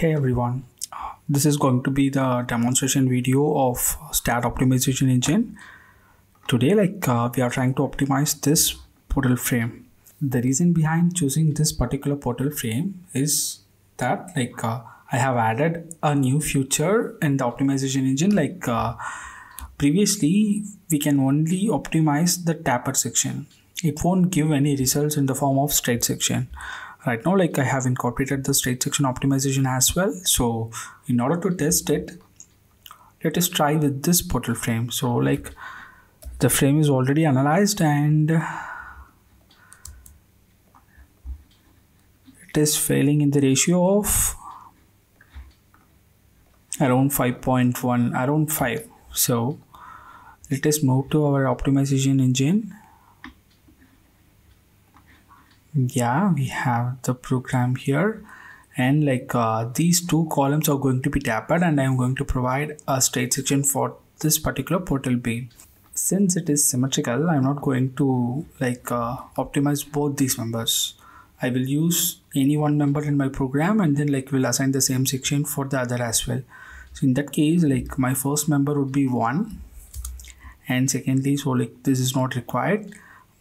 Hey everyone, this is going to be the demonstration video of STAAD Optimization Engine. Today, we are trying to optimize this portal frame. The reason behind choosing this particular portal frame is that I have added a new feature in the optimization engine. Previously, we can only optimize the tapered section. It won't give any results in the form of straight section. Right now, I have incorporated the straight section optimization as well. So in order to test it, let us try with this portal frame. So the frame is already analyzed and it is failing in the ratio of around 5.1, around 5. So let us move to our optimization engine. Yeah, we have the program here, and these two columns are going to be tapered, and I am going to provide a straight section for this particular portal beam. Since it is symmetrical, I am not going to optimize both these members. I will use any one member in my program, and then will assign the same section for the other as well. So in that case, my first member would be 1, and secondly, so this is not required.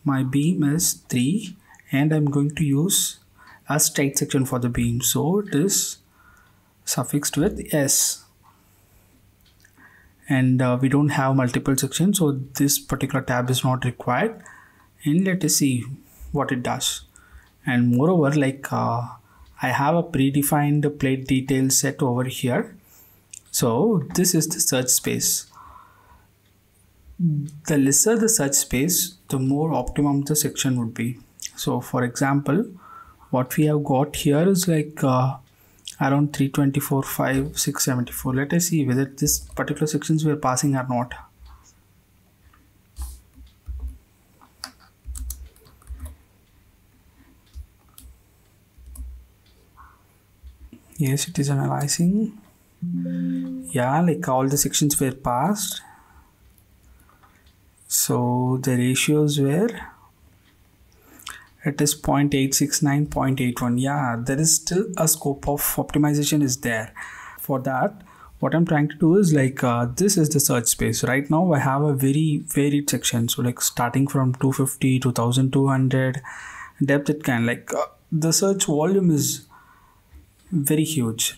My beam is 3. And I'm going to use a straight section for the beam, so it is suffixed with S. And we don't have multiple sections, so this particular tab is not required. And let us see what it does. And moreover, I have a predefined plate detail set over here. So this is the search space. The lesser the search space, the more optimum the section would be. So for example, what we have got here is around 324,574. Let us see whether this particular sections we are passing or not. Yes, it is analyzing. Yeah, all the sections were passed. So the ratios were, it is 0.869, 0.81. yeah, there is still a scope of optimization is there. For that, what I'm trying to do is this is the search space. Right now I have a very varied section, so starting from 250 to 1200 depth, it can the search volume is very huge.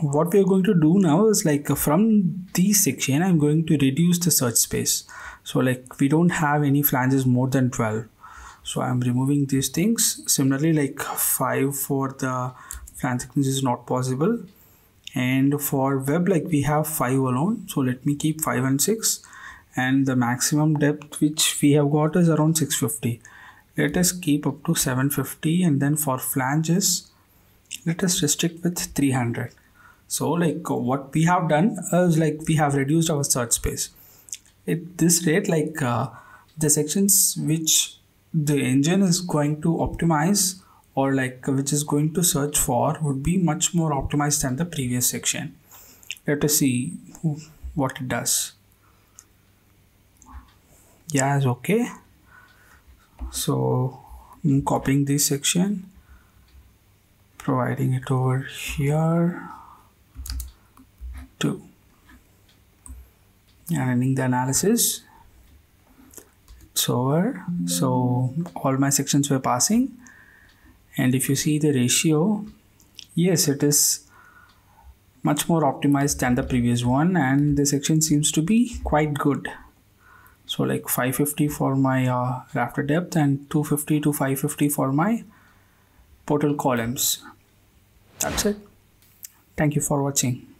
What we are going to do now is from this section I'm going to reduce the search space. So we don't have any flanges more than 12. So I'm removing these things. Similarly, 5 for the flange sections is not possible. And for web, we have 5 alone. So let me keep 5 and 6. And the maximum depth which we have got is around 650. Let us keep up to 750. And then for flanges, let us restrict with 300. So what we have done is we have reduced our search space. At this rate, the sections which the engine is going to optimize or which is going to search for would be much more optimized than the previous section. Let us see what it does. Yeah, it's okay. So I'm copying this section, providing it over here too, and ending the analysis. Over. So all my sections were passing, and if you see the ratio, yes, it is much more optimized than the previous one, and the section seems to be quite good. So 550 for my rafter depth and 250 to 550 for my portal columns. That's it. Thank you for watching.